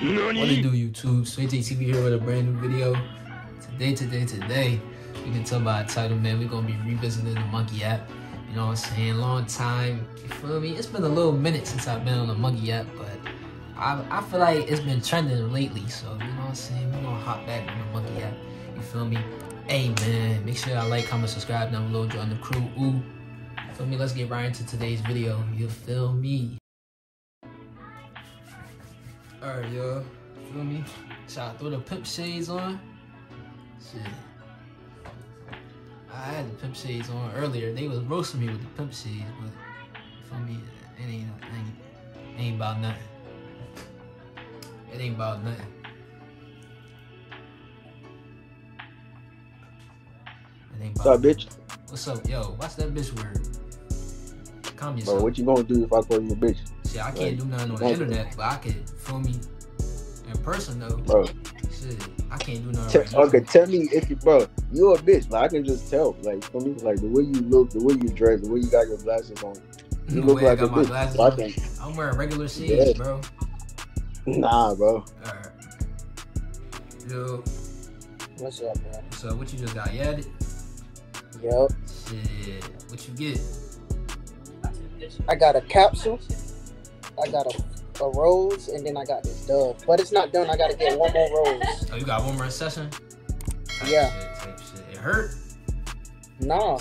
What do you do, YouTube? SwayJayTV here with a brand new video. Today, you can tell by the title, man, we're gonna be revisiting the Monkey App. You know what I'm saying? Long time, you feel me? It's been a little minute since I've been on the Monkey App, but I feel like it's been trending lately, so you know what I'm saying? We're gonna hop back on the Monkey App, you feel me? Hey, man, make sure y'all like, comment, subscribe down below, join the crew. Ooh, feel me? Let's get right into today's video, you feel me? Alright, y'all, feel me? Shall I throw the pimp shades on? Shit. I had the pimp shades on earlier. They was roasting me with the pimp shades, but feel me? It ain't about nothing. It ain't about nothing. It ain't about nothing. What's up, bitch? What's up, yo? What's that bitch word? Calm yourself. Bro, what you gonna do if I call you a bitch? See, I can't do nothing on the internet, but I can, feel me, in person though. Bro. Shit, I can't do nothing right now. Okay, tell me if you, bro, you're a bitch, but I can just tell. Like, for me, like the way you look, the way you dress, the way you got your glasses on. You look like a bitch. So I think, I'm wearing regular shades, bro. Nah, bro. Alright. Yo. What's up, man? So, what you just got? Yeah? Yup. Shit, what you get? I got a capsule. I got a rose, and then I got this dove. But it's not done. I got to get one more rose. Oh, you got one more session? Type shit. It hurt? Nah.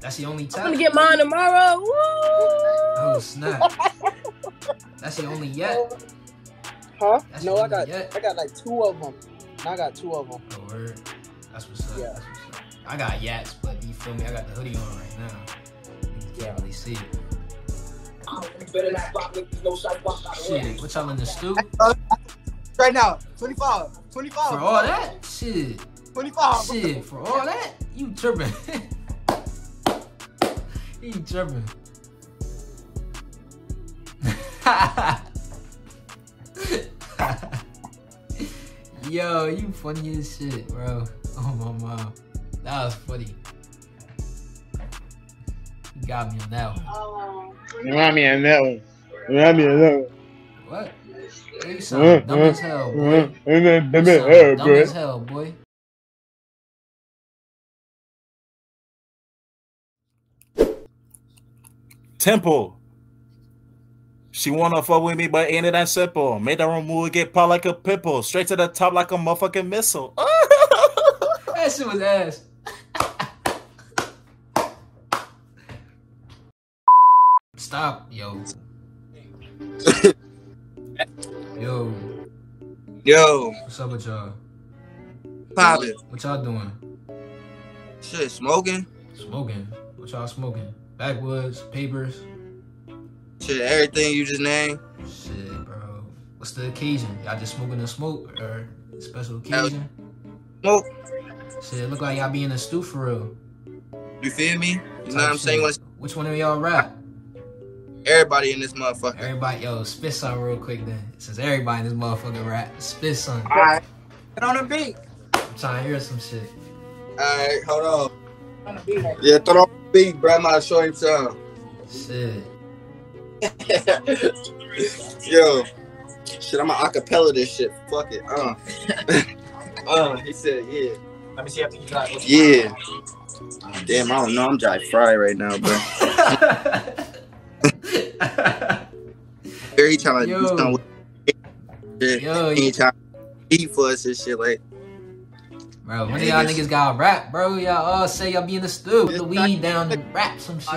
That's the only time. I'm going to get mine tomorrow. Woo! Oh, snap. That's the only yet? Huh? That's no, I got like two of them. I got two of them. Oh, word. That's what's up. Yeah. That's what's up. I got yats, but you feel me? I got the hoodie on right now. You can't really see it. Shit, what y'all in the stew? Right now, 25, 25. For all that? Shit. 25. Shit, for all that? You tripping. You tripping. Yo, you funny as shit, bro. Oh, my mom. That was funny. You got me on that one. You got me on that one. You got me on that one. What? You sound dumb as hell, boy. You dumb as hell, boy. Temple. She wanna fuck with me, but ain't it that simple. Made her own move, get popped like a pimple. Straight to the top like a motherfucking missile. That shit was ass. Stop, yo. Yo. Yo. What's up with y'all? Poppin'. What y'all doing? Shit, smoking. Smoking? What y'all smoking? Backwoods? Papers? Shit, everything you just named. Shit, bro. What's the occasion? Y'all just smoking a smoke? Or a special occasion? Smoke. Shit, look like y'all be in the stew for real. You feel me? You know what I'm saying? Which one of y'all rap? Everybody in this motherfucker. Everybody, yo, spit something real quick then. Since everybody in this motherfucker rap, spit something. Alright. Get on the beat. I'm trying to hear some shit. Alright, hold on. On the beat, right? Yeah, throw on the beat, bro. I'm not sure him time. Shit. Yo. Shit, I'm gonna acapella this shit. Fuck it. He said, yeah. Let me see after you drive. Yeah. Damn, I don't know. I'm dry fried right now, bro. He trying to do something with shit. Yo, he trying to eat for us and shit like. Bro, when y'all niggas got rap, bro, y'all all say y'all be in the stew. Put the weed down and rap some shit.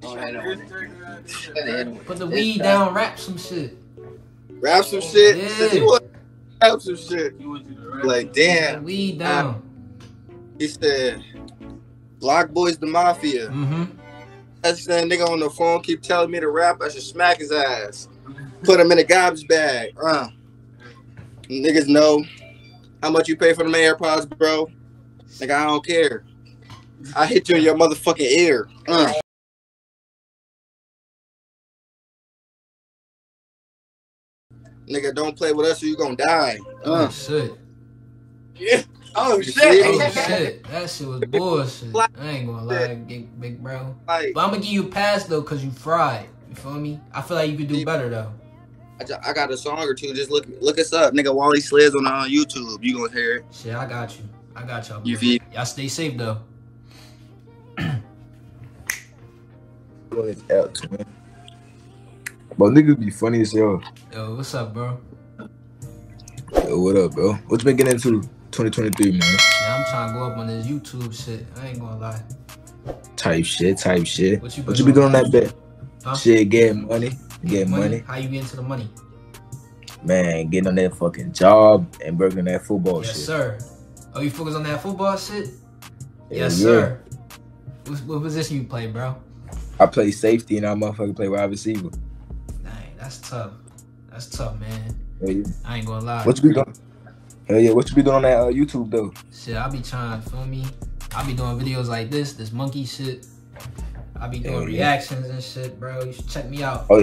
Put the weed down, rap some shit. Rap some shit? Yeah. Rap some shit. Like, damn. Put the weed down. He said, Block Boys the Mafia. Mm-hmm. That's that nigga on the phone keep telling me to rap. I should smack his ass. Put him in a garbage bag. Niggas know how much you pay for them AirPods, bro. Nigga, I don't care. I hit you in your motherfucking ear. Nigga, don't play with us or you gonna die. Oh, shit. Yeah. Oh shit! Oh shit! That shit was bullshit. I ain't gonna lie, big bro. But I'm gonna give you a pass though, cause you fried. You feel me? I feel like you could do better though. I got a song or two. Just look us up, nigga. Wally Sliz on YouTube. You gonna hear it? Shit, I got you. I got y'all. Y'all stay safe though. But niggas be funny as hell. Yo, what's up, bro? Yo, what up, bro? What you been getting into 2023, man? Yeah, I'm trying to go up on this YouTube shit. I ain't gonna lie. Type shit, type shit. What you be doing on that bit? Huh? Shit, get money. How you get into the money? Man, getting on that fucking job and working that football shit. Yes, sir. Oh, you focus on that football shit? Yeah, yes, sir. What position you play, bro? I play safety and I motherfucking play wide receiver. Dang, that's tough. That's tough, man. Yeah. I ain't gonna lie. What you be doing? Hell yeah, what you be doing on that YouTube though? Shit, I be trying, feel me? I be doing videos like this monkey shit. I be doing reactions and shit, bro. You should check me out. Oh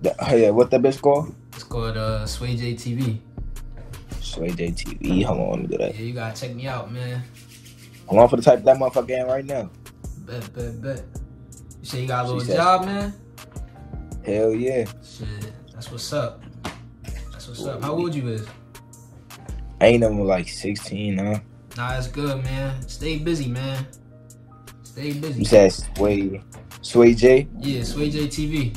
yeah. What that bitch called? It's called SwayJayTV. SwayJayTV. Hold on, let me do that. Yeah, you gotta check me out, man. I'm on for the type of that motherfucker in right now. Bet. You say you got a little job, man? Hell yeah. Shit, that's what's up. That's what's up. How old you is? I ain't no like 16, huh? Nah, that's good, man. Stay busy, man. Stay busy. You said Sway J? Yeah, SwayJayTV.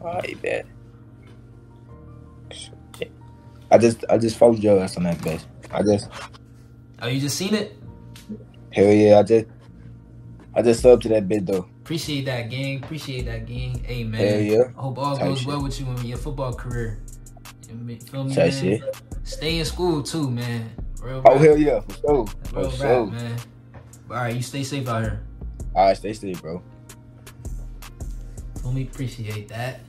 Alright, bet. I just followed your ass on that bitch. Oh, you just seen it? Hell yeah, I just subbed to that bitch though. Appreciate that, gang. Hey, man. Hell yeah. I hope all goes well with you in your football career. You feel me, man? Shit. Stay in school too, man. Real rap. Oh, hell yeah, for sure. Real rap, man. All right, you stay safe out here. All right, stay safe, bro. Let me appreciate that.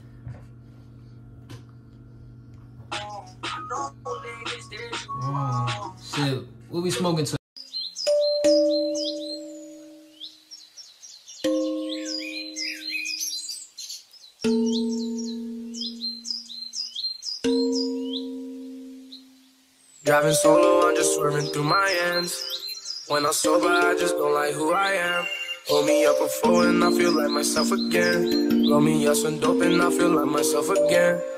Shit, what we smoking to? Driving solo, I'm just swerving through my hands. When I'm sober, I just don't like who I am. Roll me up a four and I feel like myself again. Roll me up some dope and I feel like myself again.